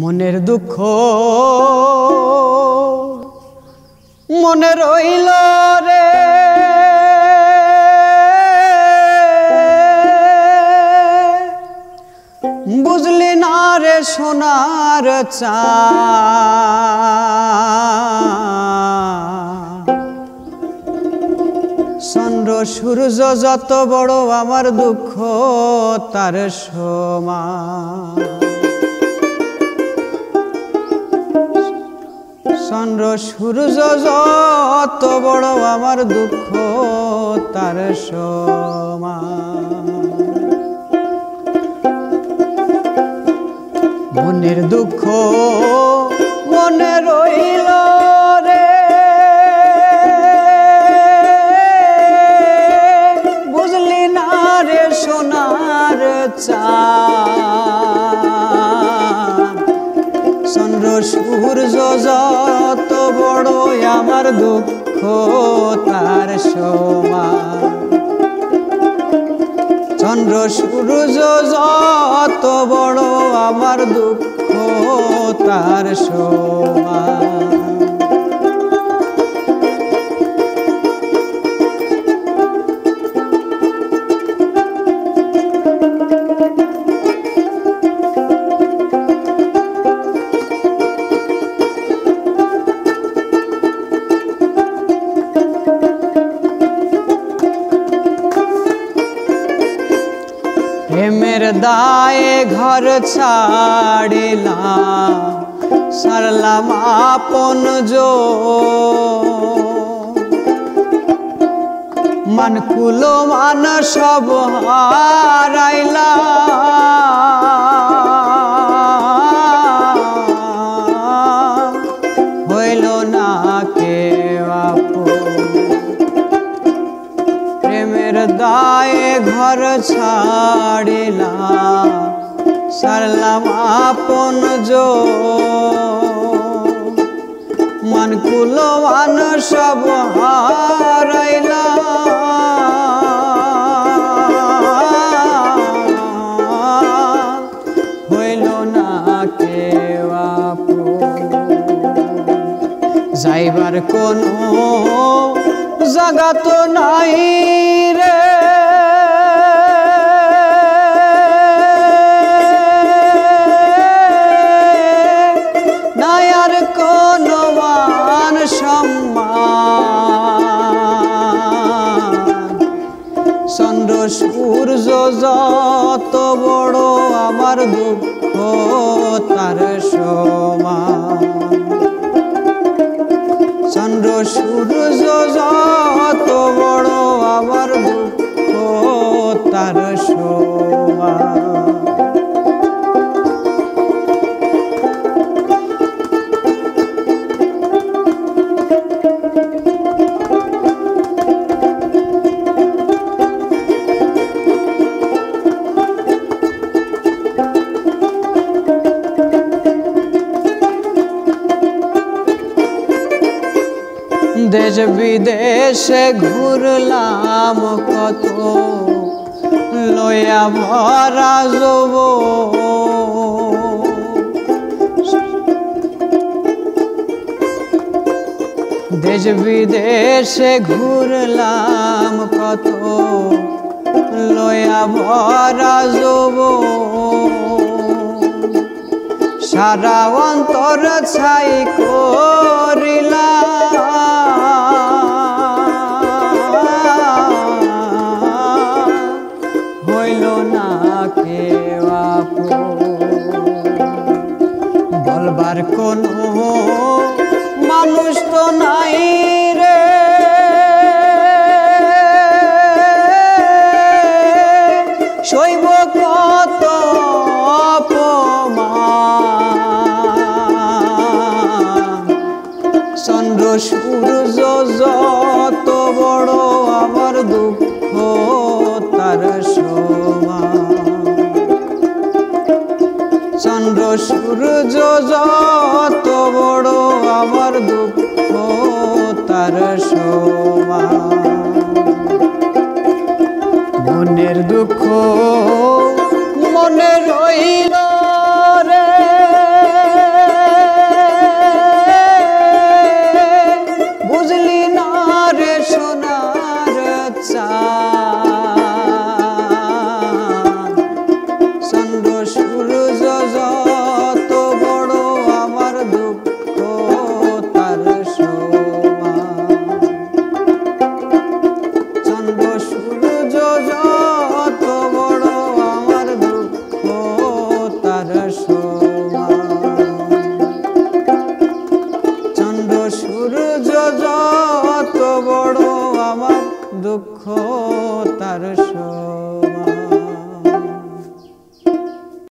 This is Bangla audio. মনের দুঃখ মনে রইল রে, বুঝলি না রে সোনার চাঁদ, চন্দ্র সূর্য যত বড় আমার দুঃখ তার সমান। চন্দ্র সূর্য যত বড় আমার দুঃখ তার সমান। মনের দুঃখ মনে রইল রে, বুঝলি না রে সোনার চাঁদ, চন্দ্র সূর্য যত বড় আমার দুঃখ তার সমান। চন্দ্র সূর্য যত বড় আমার দুঃখ তার সমান। প্রেমের দায়ে ঘর ছাড়িলাম, সারলাম আপন মান, কুলো মান সব হারাইলাম, হইল না কেউ আপন। দায়ে ঘর ছাড়িলাম, সারলাম আপন মান, কুলো মান সব হারাইলাম, হইল না কেউ আপন। যাইবার কোনো জায়গা তো নাই রে, নাই আর কোনো মান সম্মান, চন্দ্র সূর্য যত বড় আমার দুঃখ তার সমান। চন্দ্র সূর্য যত বড় আমার দুঃখ তার সমান। দেশ বিদেশে ঘুরলাম কত লয়া ভরা যৌবন, দেশ বিদেশে ঘুরলাম কত লয়া ভরা যৌবন, সারা অন্তর ছাই করিলাম, হইল না কেউ আপন। বলবার কোনো মানুষ তো নাই রে, শৈব কত চন্দ্র সূর্য যত বড় আমার দুঃখ তার সমান। চন্দ্র সূর্য যত বড় আমার দুঃখ তার সমান। মনের দুঃখ মনে রইল।